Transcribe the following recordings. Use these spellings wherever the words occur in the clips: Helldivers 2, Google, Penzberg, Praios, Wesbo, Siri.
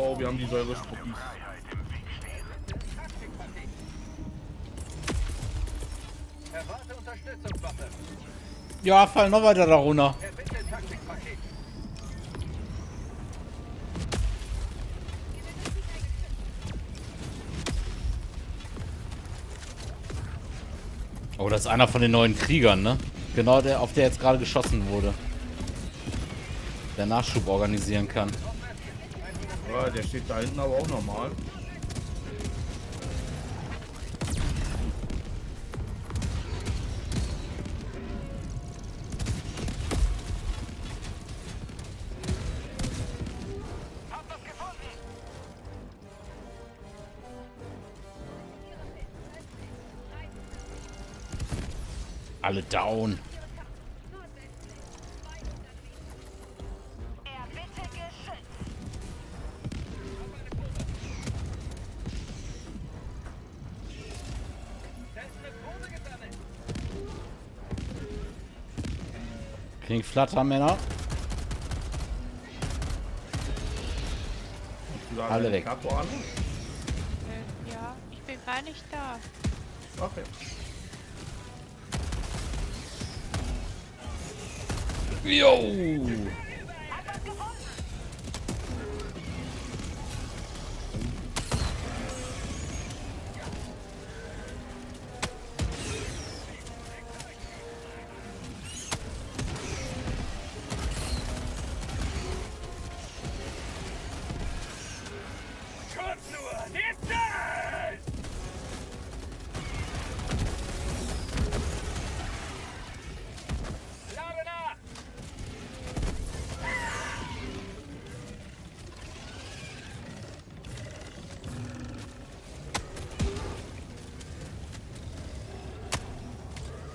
Oh, wir haben die Säurespuppen. Ja, fall noch weiter da runter. Oh, das ist einer von den neuen Kriegern, ne? Genau der, auf der jetzt gerade geschossen wurde. Der Nachschub organisieren kann. Ja, der steht da hinten aber auch nochmal. Alle down. Klingt flatter, Männer. Alle weg. Ja, ich bin gar nicht da. Okay. Yo!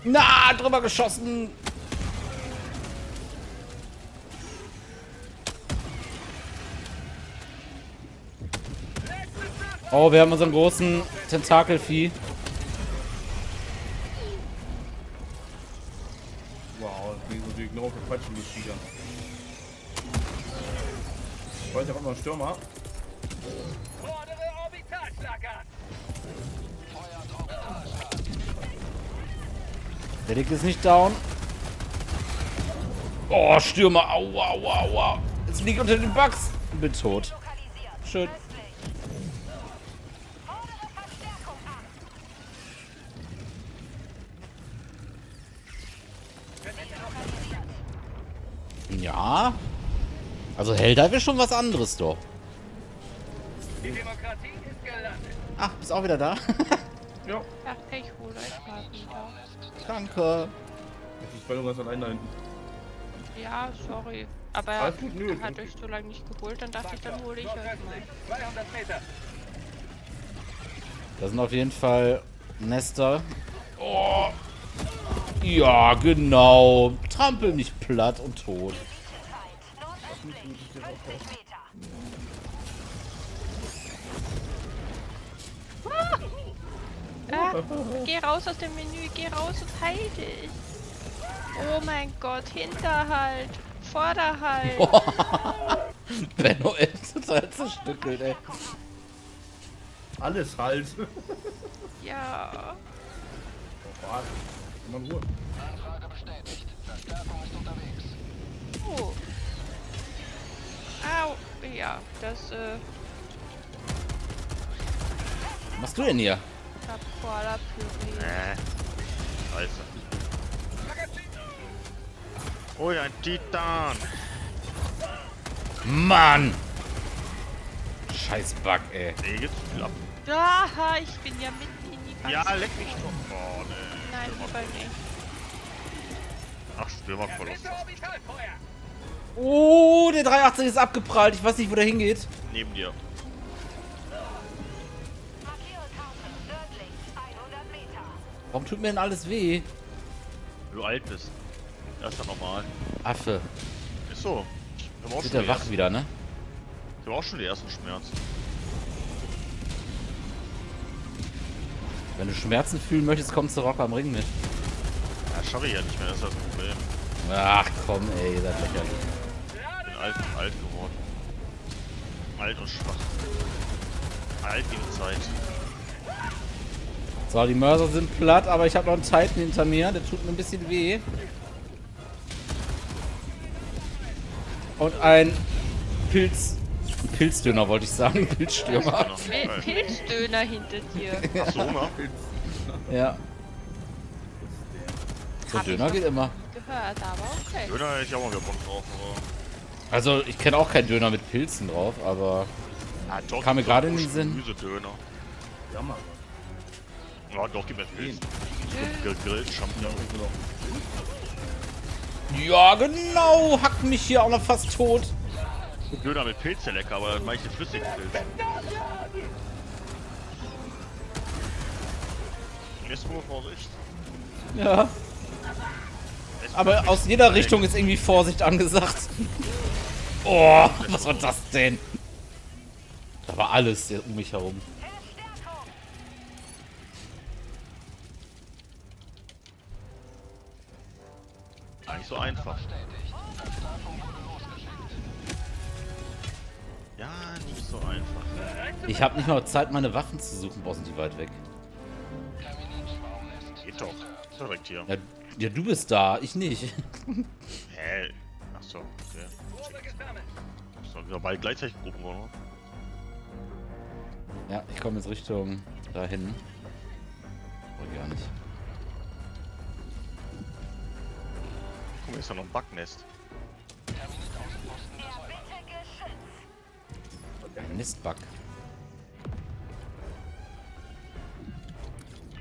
Na, drüber geschossen. Oh, wir haben unseren großen Tentakelvieh. Wow, das ist natürlich genau verquatschen, die Schieger. Ich weiß, da kommt noch ein Stürmer. Der Dick ist nicht down. Oh, Stürmer. Aua, aua, aua. Jetzt liegt unter den Bugs. Bin tot. Schön. Ja. Also Helldei wäre schon was anderes doch. Die Demokratie ist gelandet. Ach, bist auch wieder da? Ja. Ach, ich hole euch mal wieder. Danke. Ich bin ganz allein da hinten. Ja, sorry. Aber alles gut, nö, hat euch so lange nicht geholt, dann dachte ich, dann hole ich euch mal. 200 Meter. Da sind auf jeden Fall Nester. Oh. Ja, genau. Trampel nicht platt und tot. Ah, geh raus aus dem Menü, geh raus und heil dich. Oh mein Gott, Hinterhalt, Vorderhalt. Benno ist total zerstückelt, ey. Alles halt. Ja. Warte, immer in Ruhe. Anfrage bestätigt. Verstärkung ist unterwegs. Oh. Au. Ja, das, Was machst du denn hier? Ich hab Koala-Püree. Scheiße. Oh, ein Titan. Mann. Scheiß Bug, ey. Nee, jetzt klappen. Da, ich bin ja mitten in die Bank. Ja, leck mich doch. Oh, nee. Nein, voll nicht. Ach, Stürmerkoloss. Oh, der 380 ist abgeprallt. Ich weiß nicht, wo der hingeht. Neben dir. Warum tut mir denn alles weh? Weil du alt bist. Das ist ja normal. Affe. Ist so. Jetzt wird er wach wieder, ne? Ich hab auch schon die ersten Schmerzen. Wenn du Schmerzen fühlen möchtest, kommst du Rock am Ring mit. Ja, schaffe ich ja nicht mehr, das ist das Problem. Ach komm, ey, ihr seid lächerlich. Ich bin alt geworden. Alt und schwach. Alt gegen Zeit. So, die Mörser sind platt, aber ich habe noch einen Titan hinter mir. Der tut mir ein bisschen weh. Und ein Pilzdöner wollte ich sagen. Pilzstürmer. Pilzdöner hinter dir. Ja. Ach so, ne? Ja. So, Döner geht immer. Gehört, aber okay. Döner hätte ich auch mal gebombt drauf. Aber also, ich kenne auch keinen Döner mit Pilzen drauf, aber. Ja, doch, kam mir gerade in den Sinn. Gemüse-Döner. Ja, Mann. Ja, doch, gib mir Pilz. Gegrillt, Champignon. Ja, genau. Hackt mich hier auch noch fast tot. Döner mit Pilz, der lecker, aber manche flüssigen Pilze. Wesbo, Vorsicht. Ja. Aber aus jeder Richtung ist irgendwie Vorsicht angesagt. Oh, was war das denn? Da war alles um mich herum. Eigentlich so einfach. Ja, nicht so einfach. Ich habe nicht mal Zeit, meine Waffen zu suchen, Boss, sind die weit weg. Geht doch. Ist direkt hier. Ja, ja, du bist da, ich nicht. Hä? Ach so, okay. So, wir beide gleichzeitig Gruppen, oder? Ja, ich komme jetzt Richtung dahin. Oder gar nicht. Guck mal, ist da noch ein Backnest. Ein Nistbug.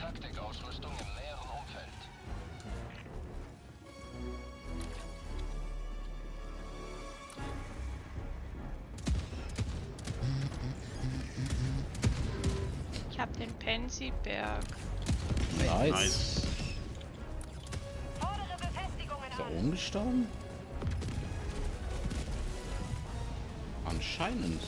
Taktikausrüstung im leeren Umfeld. Ich hab den Pensiberg. Nice. Ist er umgestorben? Anscheinend.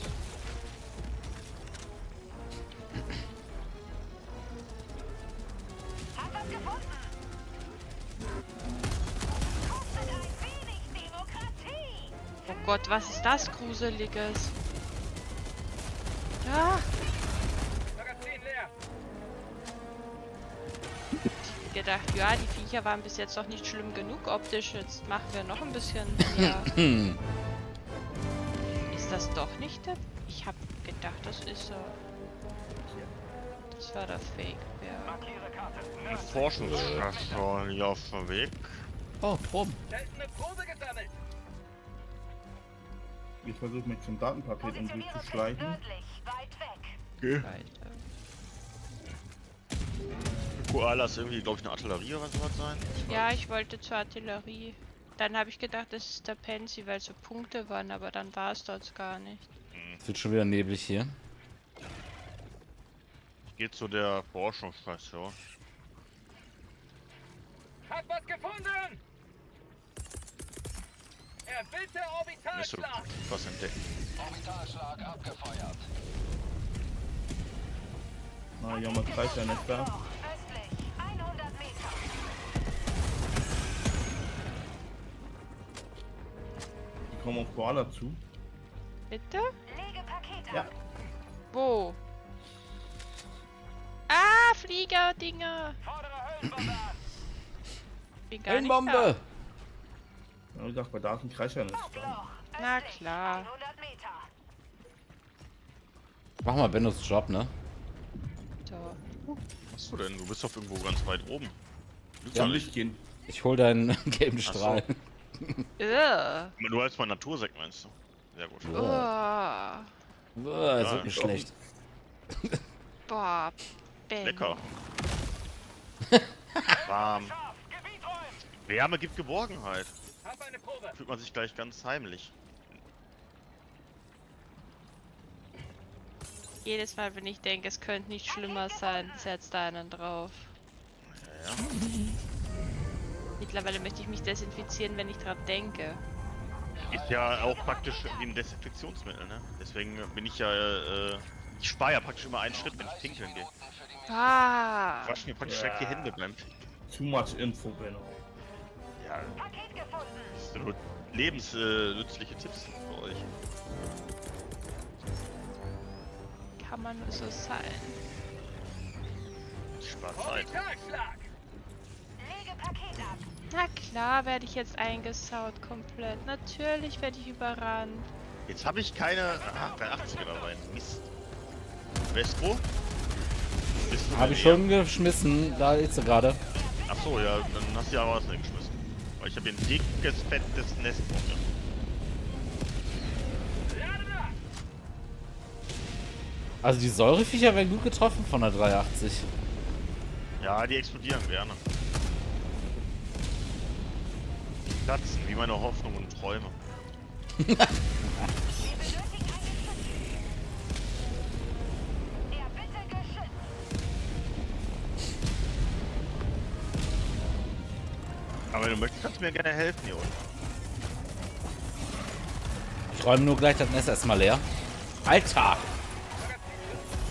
Gott, was ist das Gruseliges? Ja. Magazin leer. Ich hab gedacht, ja, die Viecher waren bis jetzt noch nicht schlimm genug optisch. Jetzt machen wir noch ein bisschen mehr. Ist das doch nicht der... Ich hab gedacht, das ist so... Das war der Fake. Eine Forschungsstation hier auf dem Weg. Oh, Probe. Da ist eine Probe gesammelt. Ich versuche mich zum Datenpaket um sie zu schleichen. Okay. Koala ist irgendwie, glaube ich, eine Artillerie oder sowas sein. Ja, ich wollte zur Artillerie. Dann habe ich gedacht, das ist der Pansy, weil so Punkte waren, aber dann war es dort gar nicht. Es wird schon wieder neblig hier. Ich gehe zu der Forschungsstation. Hat was gefunden! Er will der Orbitalschlag! Was entdecken? Orbitalschlag abgefeuert. Na ja, man greift ja nicht da. Östlich, 100 Meter. Die kommen auf Koala zu. Bitte? Lege Pakete ab. Ja. Wo? Ah, Flieger-Dinger! Vordere Höhlenbombe! Ich sag mal, da ist ein Kreischer nicht. Na klar. Mach mal Bennos Job, ne? So. Was hast du denn? Du bist doch irgendwo ganz weit oben. Du ja, nicht gehen. Ich hol deinen gelben Strahl. So. Du hast mal Natursekt, meinst du? Sehr gut. Es wird mir schlecht. Boah, Ben. Lecker. Warm. Wärme gibt Geborgenheit. Fühlt man sich gleich ganz heimlich. Jedes Mal, wenn ich denke, es könnte nicht schlimmer sein, setzt da einen drauf. Ja, ja. Mittlerweile möchte ich mich desinfizieren, wenn ich dran denke. Ist ja auch praktisch wie ein Desinfektionsmittel, ne? Deswegen bin ich ja, ich spare ja praktisch immer einen Schritt, wenn ich pinkeln gehe. Ah! Ich wasche mir praktisch direkt die Hände beim Pinkeln. Too much info, Benno. Ja. Lebensnützliche Tipps für euch. kann man nur so sein. Spart Zeit. Na klar, werde ich jetzt eingesaut komplett. Natürlich werde ich überrannt. Jetzt habe ich keine. Ach, keine 80er war mein Mist. Wesbo? Habe ich schon geschmissen, da ist sie gerade. Achso, ja, dann hast du ja auch was geschmissen. Weil ich habe ein dickes, fettes Nest unten. Also die Säureviecher werden gut getroffen von der 380. Ja, die explodieren gerne. Die platzen, wie meine Hoffnung und Träume. Aber wenn du möchtest, kannst du mir gerne helfen hier unten. Ich räume nur gleich das Nest erstmal leer. Alter!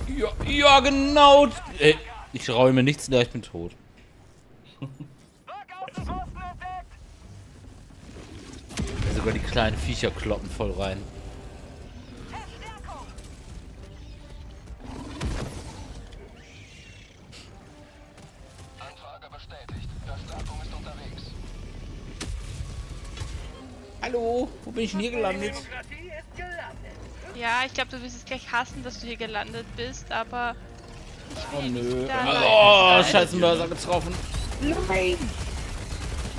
Ja, ja, genau! Ey, ich räume nichts leer, ich bin tot. Sogar die kleinen Viecher kloppen voll rein. Anfrage bestätigt. Verstärkung ist unterwegs. Hallo, wo bin ich denn hier gelandet? Ja, ich glaube, du wirst es gleich hassen, dass du hier gelandet bist, aber... Ich will nö. Oh, scheiße, Mörser getroffen. Nein!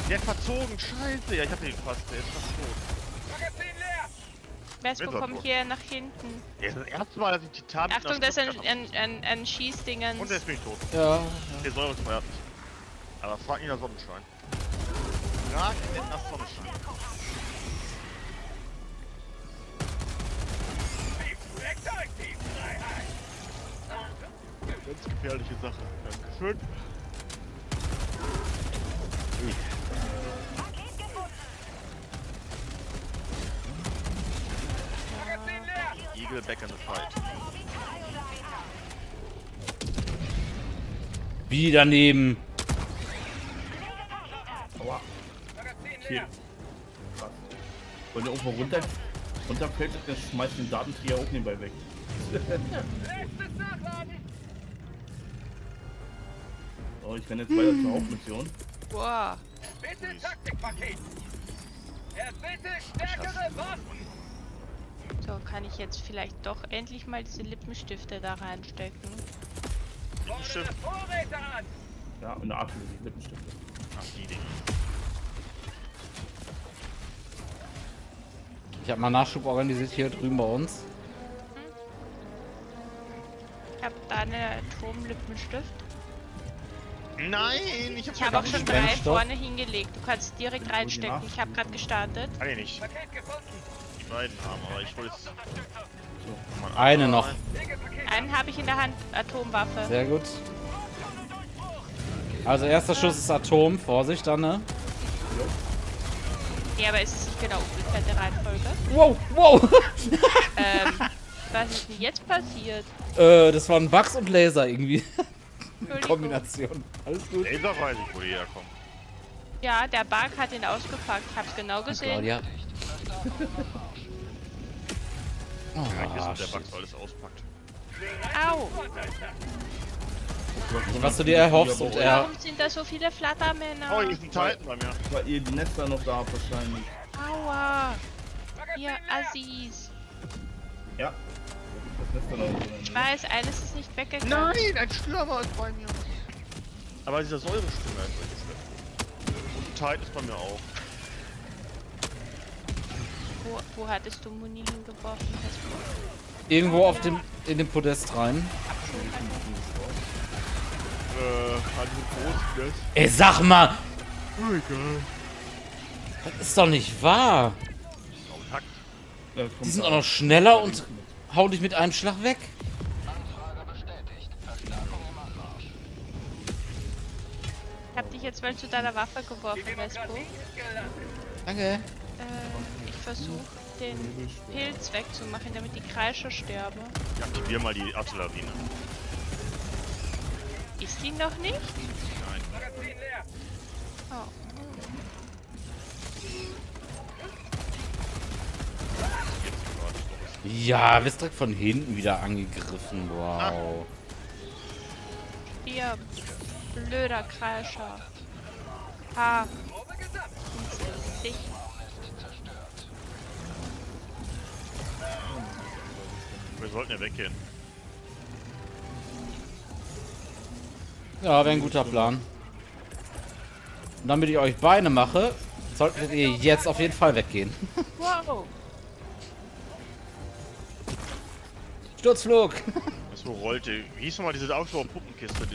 Der hat verzogen, scheiße. Ja, ich hab den gefasst, der ist fast tot. Wesbo kommt hier nach hinten. Ja, das erste Mal, dass ich Titan... Achtung, da ist ein Schießdingens. Und der ist nicht tot. Ja. Der soll uns verhärten. Aber frag ihn nach Sonnenschein. Frag ihn nach Sonnenschein. Ganz gefährliche Sache. Dankeschön. Eagle back in the fight. Wie daneben. Aua. Hier. Wenn der irgendwo runterfällt, dann schmeißt den Datenträger auch nebenbei weg. Oh, ich kann jetzt weiter zur Hauptmission. Wow. Bitte Taktikpaket. Bitte stärkere Waffen. So, kann ich jetzt vielleicht doch endlich mal diese Lippenstifte da reinstecken? Lippenstift. Ja, und eine Art Lippenstifte. Ach, die Dinge. Ich habe mal Nachschub organisiert hier drüben bei uns. Ich habe da eine Atomlippenstift. Nein, ich habe auch schon 3 vorne hingelegt. Du kannst direkt reinstecken. Ich habe gerade gestartet. Eigentlich nicht. Die beiden haben, aber ich hol jetzt. So, eine noch. Einen habe ich in der Hand. Atomwaffe. Sehr gut. Also erster Schuss ist Atom. Vorsicht, Anne. Ja, aber ist es nicht genau umgekehrt der Reihenfolge? Wow, wow. Was ist denn jetzt passiert? Das waren Bugs und Laser irgendwie. Kombination. Alles gut. Laser weiß ich, wo die herkommen. Ja, der Bug hat ihn ausgepackt. Ich hab's genau gesehen. Claudia. Oh, ja, der Bug alles auspackt. Au! Was du dir erhoffst und er... Warum sind da so viele Flattermänner? Oh, die sind Titan bei mir. Weil ihr die Netze noch da habt wahrscheinlich. Aua! Ihr Assis. Ja. Ich weiß, eines ist nicht weggegangen. Nein, ein Stürmer ist bei mir. Aber dieser Säure-Stürmer ist weggeschleppt. Und Tide ist bei mir auch. Wo hattest du Muni hingeworfen? Irgendwo auf dem, in den Podest rein. Ey, sag mal! Das ist doch nicht wahr! Die sind auch noch schneller und... Hau dich mit einem Schlag weg. Anfrage bestätigt. Verstärkung im Anmarsch. Ich hab dich jetzt mal zu deiner Waffe geworfen, Wesbo. Danke. Ich versuche den Pilz wegzumachen, damit die Kreischer sterben. Ja, aktivier mal die Artillerie. Ist die noch nicht? Nein. Magazin leer. Oh. Jetzt Ja, wirst direkt von hinten wieder angegriffen. Wow. Ihr blöder Kreischer. Ha. Wir sollten ja weggehen. Ja, wäre ein guter Plan. Und damit ich euch Beine mache, solltet ihr jetzt auf jeden Fall weggehen. Wow. Sturzflug. Das rollte. Wie hieß nochmal diese Aufbau-Puppenkiste?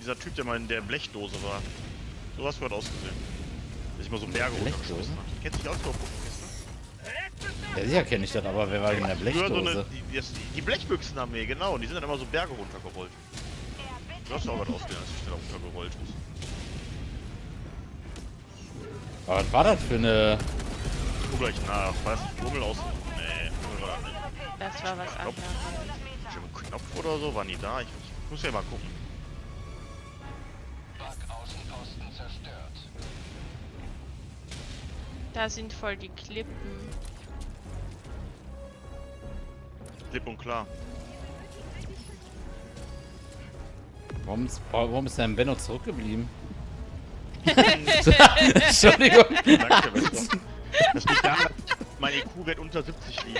Dieser Typ, der mal in der Blechdose war. So was wird ausgesehen. Dass ich mal so Berge runtergeschossen habe. Kennst du die Aufbau-Puppenkiste? Ja, sicher kenne ich das, aber wer war denn in der Blechdose? So eine, die Blechbüchsenarmee, genau. Und die sind dann immer so Berge runtergerollt. Du hast auch was ausgesehen, als ich da runtergerollt ist. Aber was war das für eine... Ich guck gleich nach. War das ein Murmel aus... Nee, war das nicht. Das war was anderes. Ich hab einen Knopf oder so, war nie da. Ich muss ja mal gucken. Backaußenposten zerstört. Da sind voll die Klippen. Klipp und klar. Warum ist denn Benno zurückgeblieben? Entschuldigung. Danke, Wesbo. Das liegt daran, mein IQ wird unter 70 liegen.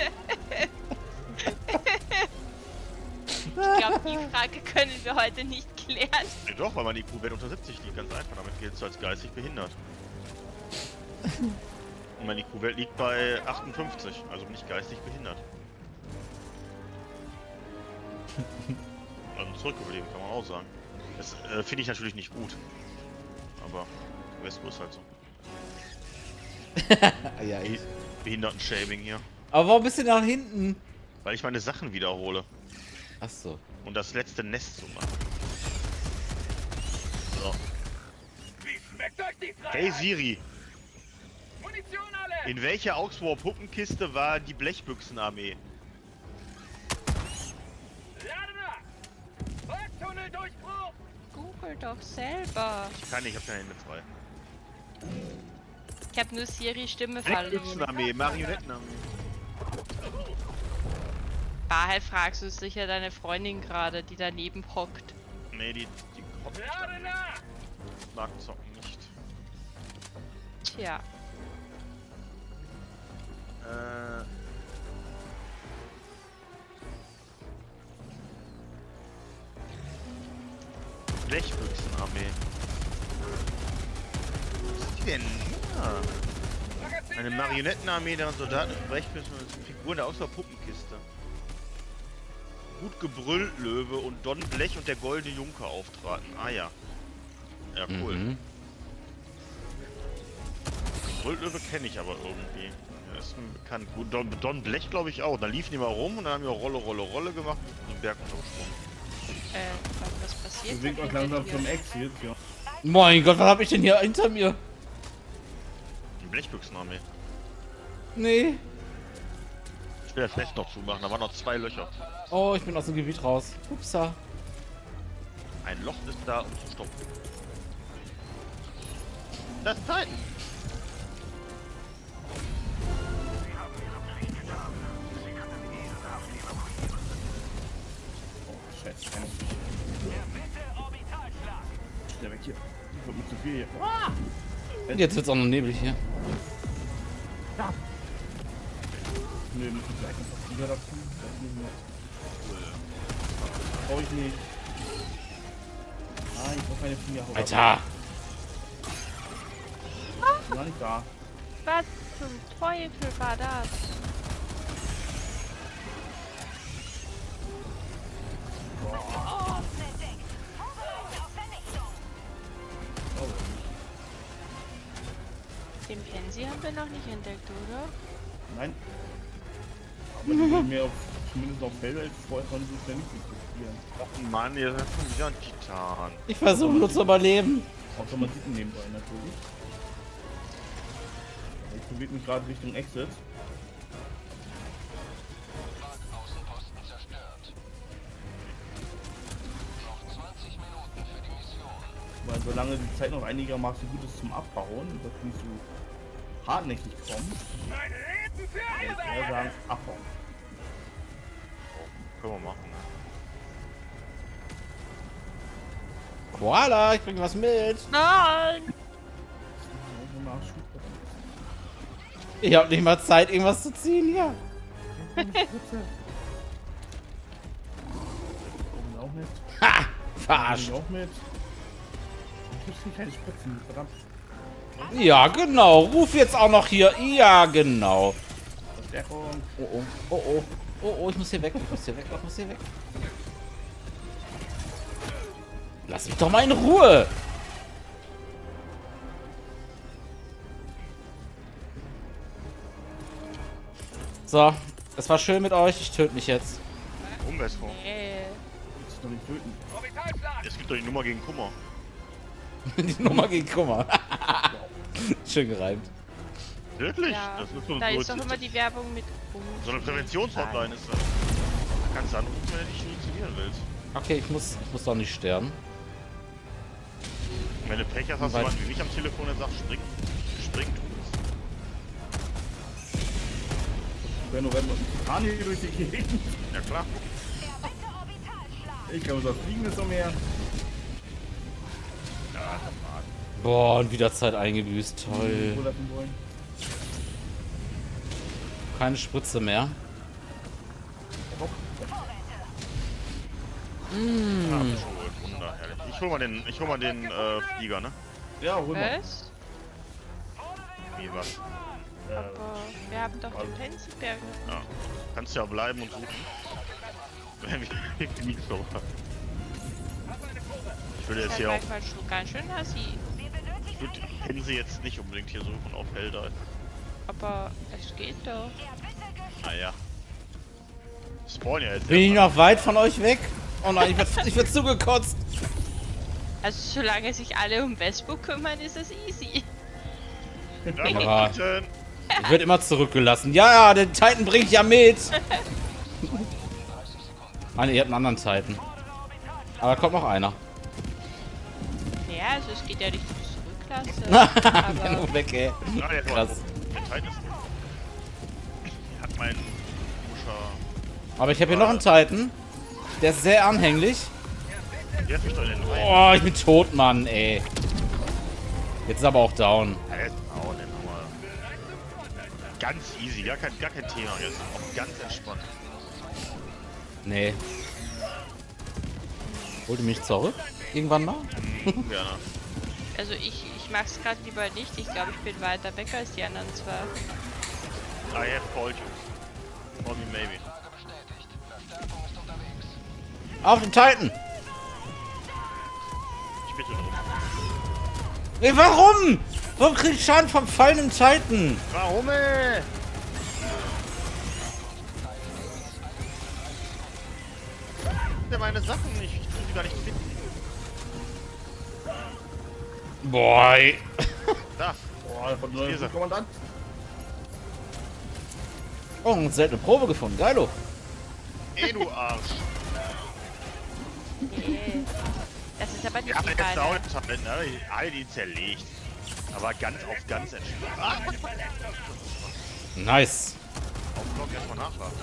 Ich glaube, die Frage können wir heute nicht klären. Ja, doch, weil mein IQ wird unter 70 liegt, ganz einfach. Damit giltst du als geistig behindert. Und mein IQ-Wert liegt bei 58, also bin ich geistig behindert. Also zurückgeblieben, kann man auch sagen. Das finde ich natürlich nicht gut. Aber Wesbo ist halt so. Ja, Behinderten-Shaming hier. Aber warum bist du nach hinten? Weil ich meine Sachen wiederhole. Ach so. Und das letzte Nest zu machen. So. Hey Siri! In welcher Augsburger Puppenkiste war die Blechbüchsenarmee? Google doch selber. Ich kann nicht, ich hab keine Hände frei. Ich hab nur Siri Stimme verloren. Blechbüchsenarmee, Marionettenarmee. Wahrheit fragst du sicher deine Freundin gerade, die daneben hockt. Nee, die hockt nicht. Ich mag Zocken nicht. Tja. Blechbüchsenarmee. Was ist die denn? Ja. Eine Marionettenarmee, deren Soldaten mit Blechbüchsen und Figuren der Außer Puppenkiste. Gut gebrüllt Löwe und Don Blech und der goldene Junker auftraten. Ah ja. Ja, cool. Gebrüllt Löwe kenne ich aber irgendwie. Das ist mir bekannt. Gut, Don Blech glaube ich auch. Da liefen die mal rum und dann haben wir Rolle, Rolle, Rolle gemacht und den Berg runtergesprungen. Was passiert? Wir winken langsam zum Exit, ja. Mein Gott, was habe ich denn hier hinter mir? Die Blechbüchsenarmee. Nee. Ich will das Nest noch zumachen, da waren noch 2 Löcher. Oh, ich bin aus dem Gebiet raus. Upsa. Ein Loch ist da, um zu stoppen. Das ist Titan! Der weg hier. Wird mir zu viel hier. Ah! Jetzt wird's auch noch neblig hier. Ja. Nö, müssen wir gleich noch Flieger dazu. Das nehmen wir. Brauche ich nicht. Ah, ich brauche keine Flieger. Alter! Ich bin noch nicht da. Was zum Teufel war das? Den Pensi haben wir noch nicht entdeckt, oder? Nein. Aber die sind mir auf, zumindest auf Felder vorher von so ständig diskutieren. Och Mann, ihr seid schon wieder ein Titan. Ich versuche nur zu überleben. Außer man sieht ihn nebenbei natürlich. Ich bewege mich gerade Richtung Exit. Weil solange die Zeit noch einigermaßen gut ist zum Abbauen, das nicht so hartnäckig kommt, würde ich eher sagen, abbauen. Können wir machen. Koala, ich bring was mit. Nein! Ich hab nicht mal Zeit, irgendwas zu ziehen hier. Ha! Verarscht! Ja, genau. Ruf jetzt auch noch hier. Ja, genau. Oh, oh, oh, oh. Oh, oh, ich muss hier weg. Ich muss hier weg. Ich muss hier weg. Lass mich doch mal in Ruhe. So, es war schön mit euch. Ich töte mich jetzt. Wesbo. Willst du noch nicht töten? Es gibt doch die Nummer gegen Kummer. Die Nummer gegen Kummer. Schön gereimt. Wirklich? Ja. Das ist so da ist doch immer die Werbung mit so eine Präventionshotline ist das. Da kannst du anrufen, wenn du dich suizidieren willst. Okay, ich muss doch nicht sterben. Wenn du Pech hast, hast du jemanden wie mich am Telefon, der sagt, spring. Spring, du bist. Wenn du mit Titan hier durch die Gegend. Ja klar. Ich glaube, so fliegen ist noch mehr. Ja, boah, und wieder Zeit eingebüßt. Toll. Keine Spritze mehr. Mm. Ich hol mal den Flieger, ne? Ja, hol mal. Was? Wie was? Aber wir haben doch den Penzberg. Ja. Kannst ja bleiben und suchen. Wenn wir nichts so haben. Ich würde jetzt hier auch. Ganz schön, Hassi. Ich würde Hänse jetzt nicht unbedingt hier suchen auf Felder. Aber es geht doch. Naja. Spawn ja jetzt. Bin ich noch weit von euch weg? Oh nein, ich werd zugekotzt. Also solange sich alle um Wesbo kümmern, ist es easy. Ja, ich werd immer zurückgelassen. Ja, den Titan bring ich ja mit. Nein, ihr habt einen anderen Titan. Aber da kommt noch einer. Ja, also es geht ja nicht zurücklassen. Ich bin nur weg, ey. Ja, krass. Hat mein Buscher. Aber ich habe hier noch einen Titan. Der ist sehr anhänglich. Oh, ich bin tot, Mann, ey. Jetzt ist aber auch down. Ganz easy, gar kein Thema jetzt. Auch ganz entspannt. Nee. Holt ihr mich zurück? Irgendwann mal? Gerne. Ja. Also ich mag's gerade lieber nicht. Ich glaube, ich bin weiter weg als die anderen zwar. I have called you. Call me maybe. Auf den Titan! Ich bitte drum. Nee, warum? Warum krieg ich Schaden vom fallenden Titan? Warum, ey? Ich meine Sachen nicht. Ich tu sie gar nicht finden. Boah. Da. Boah, von neuem Kommandant. Oh, eine seltene Probe gefunden. Geilo. Ey, du Arsch. Das ist aber nicht egal. Ja, aber jetzt dauert ne? All die zerlegt. Aber ganz entspannt. Ah, nice. Auf den Block erstmal nachladen.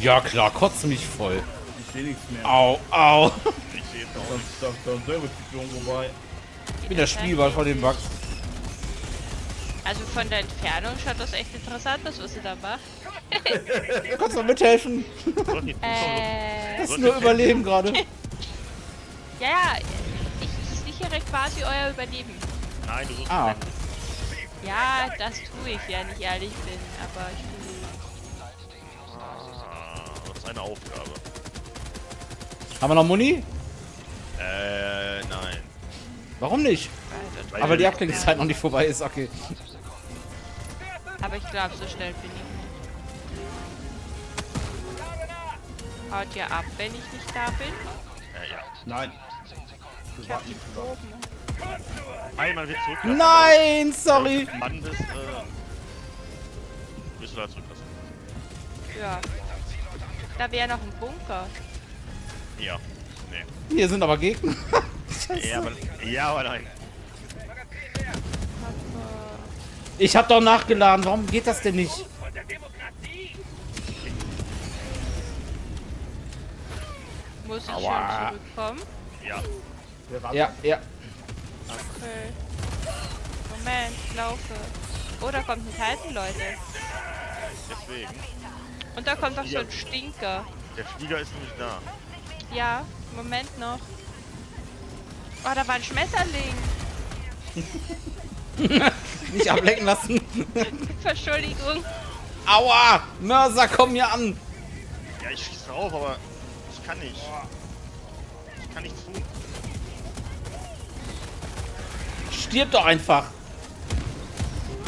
Ja klar, kotzt mich voll. Ich seh nichts mehr. Au, au. Ich seh jetzt auch da vorbei. Ich bin der Spielball von dem Bug. Also von der Entfernung schaut das echt interessant aus, was sie da macht. Kannst du mithelfen? Das ist nur Überleben gerade. Ja, ich sichere quasi euer Überleben. Nein, du ja, das tue ich, ja nicht ehrlich bin, aber ich bin. Das ist eine Aufgabe. Haben wir noch Muni? Nein. Warum nicht? Weil aber die Abklingzeit noch nicht vorbei ist, okay. Aber ich glaube, so schnell bin ich nicht. Haut ihr ab, wenn ich nicht da bin? Ja. Nein. Ich hab die Proben. Einmal wird zurücklassen. Nein, sorry. Mann, das, bist du da zurücklassen? Ja. Da wäre noch ein Bunker. Ja. Nee. Hier sind aber Gegner. ja, aber nein. Ich hab doch nachgeladen. Warum geht das denn nicht? Muss ich schon zurückkommen? Ja. Ja, ja. Okay. Moment, ich laufe. Oh, da kommt ein Titan, Leute. Deswegen. Und da kommt doch so ein Stinker. Der Flieger ist nämlich da. Ja, Moment noch. Oh, da war ein Schmetterling. Nicht ablenken lassen. Entschuldigung. Aua! Mörser, komm hier an! Ja, ich schieße drauf, aber ich kann nicht. Ich kann nichts tun. Stirb doch einfach!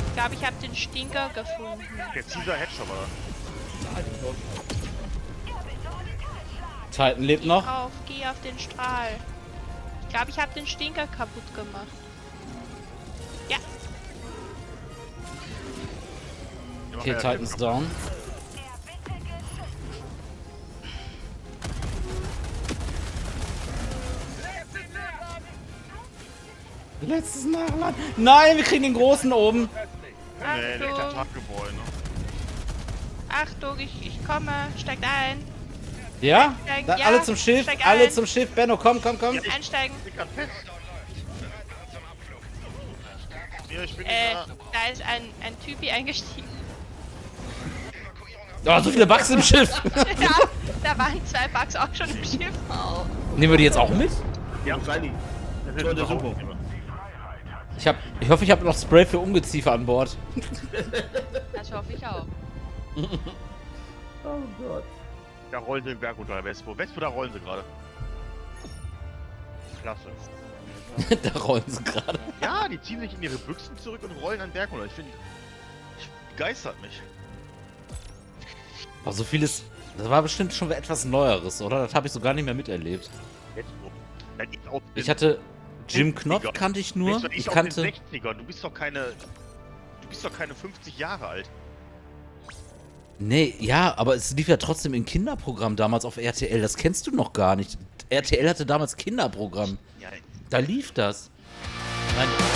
Ich glaube, ich habe den Stinker gefunden. Präziser Headshot, oder? Titan lebt noch. Geh auf den Strahl. Ich glaube, ich habe den Stinker kaputt gemacht. Ja. Okay, Titan ist down. Letztes Nachladen. Nein, wir kriegen den großen oben. Achtung. Achtung, ich komme. Steigt ein. Ja? Einsteigen, ja? Alle zum Schiff, alle ein. Zum Schiff. Benno, komm, komm, komm. Ja, einsteigen. Da ist ein Typi eingestiegen. Oh, so viele Bugs im Schiff. Ja, da waren 2 Bugs auch schon im Schiff. Oh. Nehmen wir die jetzt auch mit? Ja, freilich. Das wird super. Ich hoffe, ich habe noch Spray für Ungeziefer an Bord. Das hoffe ich auch. Oh Gott. Da rollen sie den Berg unter, Wesbo. Wesbo, da rollen sie gerade. Klasse. Da rollen sie gerade. Ja, die ziehen sich in ihre Büchsen zurück und rollen an den Berg runter. Ich finde, begeistert mich. Boah, so vieles. Das war bestimmt schon etwas Neueres, oder? Das habe ich so gar nicht mehr miterlebt. Ich hatte Jim Knopf, kannte ich nur. Ich kannte. Du bist doch keine. Du bist doch keine 50 Jahre alt. Nee, ja, aber es lief ja trotzdem im Kinderprogramm damals auf RTL. Das kennst du noch gar nicht. RTL hatte damals Kinderprogramm. Da lief das. Nein.